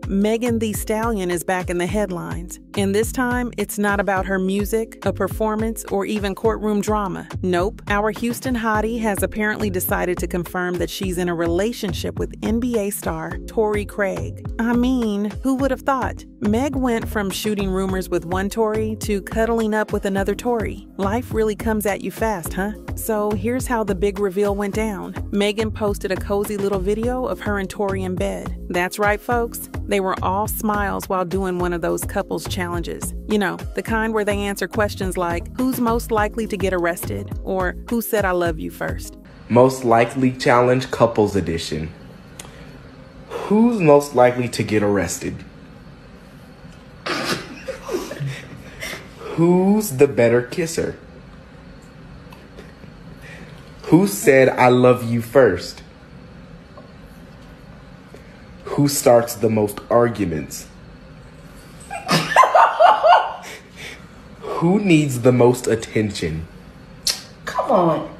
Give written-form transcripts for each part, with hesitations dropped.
know, Megan Thee Stallion is back in the headlines. And this time, it's not about her music, a performance, or even courtroom drama. Nope. Our Houston hottie has apparently decided to confirm that she's in a relationship with NBA star Torrey Craig. I mean, who would have thought? Meg went from shooting rumors with one Tory to cuddling up with another Tory. Life really comes at you fast, huh? So here's how the big reveal went down. Megan posted a cozy little video of her and Tory in bed. That's right, folks. They were all smiles while doing one of those couples challenges. You know, the kind where they answer questions like, who's most likely to get arrested? Or who said I love you first? Most likely challenge couples edition. Who's most likely to get arrested? Who's the better kisser? Who said I love you first? Who starts the most arguments? Who needs the most attention? Come on.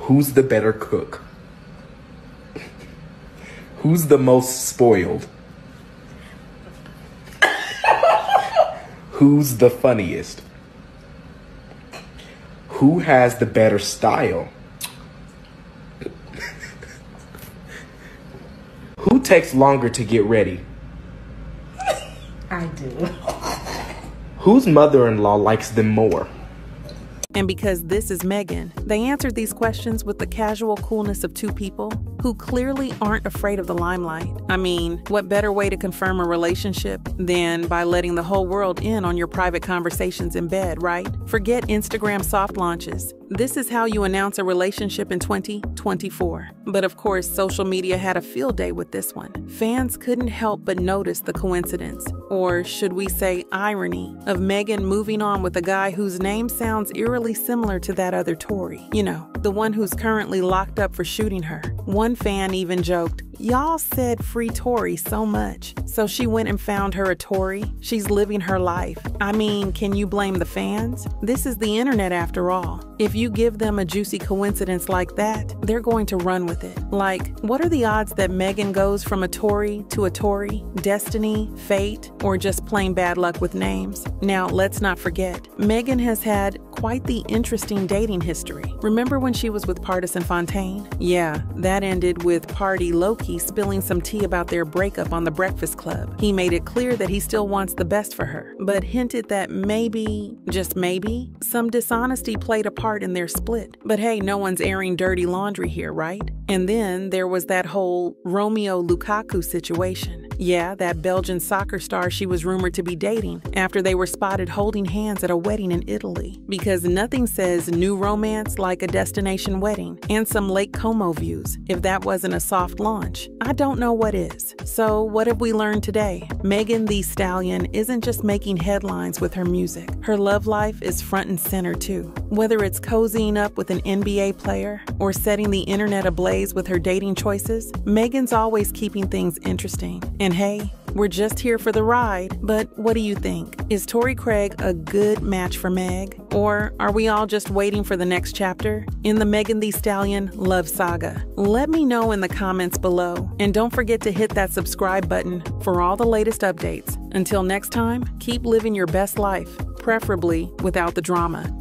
Who's the better cook? Who's the most spoiled? Who's the funniest? Who has the better style? Who takes longer to get ready? I do. Whose mother-in-law likes them more? And because this is Megan, they answered these questions with the casual coolness of two people who clearly aren't afraid of the limelight. I mean, what better way to confirm a relationship than by letting the whole world in on your private conversations in bed, right? Forget Instagram soft launches. This is how you announce a relationship in 2024. But of course, social media had a field day with this one. Fans couldn't help but notice the coincidence, or should we say irony, of Megan moving on with a guy whose name sounds eerily similar to that other Tory. You know, the one who's currently locked up for shooting her. One fan even joked, y'all said free Tory so much. So she went and found her a Tory. She's living her life. I mean, can you blame the fans? This is the internet after all. If you give them a juicy coincidence like that, they're going to run with it. Like, what are the odds that Megan goes from a Tory to a Tory? Destiny, fate, or just plain bad luck with names? Now, let's not forget, Megan has had quite the interesting dating history. Remember when she was with Pardison Fontaine? Yeah, that ended with Party Loki spilling some tea about their breakup on The Breakfast Club. He made it clear that he still wants the best for her, but hinted that maybe, just maybe, some dishonesty played a part in their split. But hey, no one's airing dirty laundry here, right? And then there was that whole Romelu Lukaku situation. Yeah, that Belgian soccer star she was rumored to be dating after they were spotted holding hands at a wedding in Italy. Because nothing says new romance like a destination wedding and some Lake Como views. If that wasn't a soft launch, I don't know what is. So what have we learned today? Megan Thee Stallion isn't just making headlines with her music. Her love life is front and center too. Whether it's cozying up with an NBA player or setting the internet ablaze with her dating choices, Megan's always keeping things interesting. And hey, we're just here for the ride, but what do you think? Is Torrey Craig a good match for Meg? Or are we all just waiting for the next chapter in the Megan Thee Stallion love saga? Let me know in the comments below. And don't forget to hit that subscribe button for all the latest updates. Until next time, keep living your best life, preferably without the drama.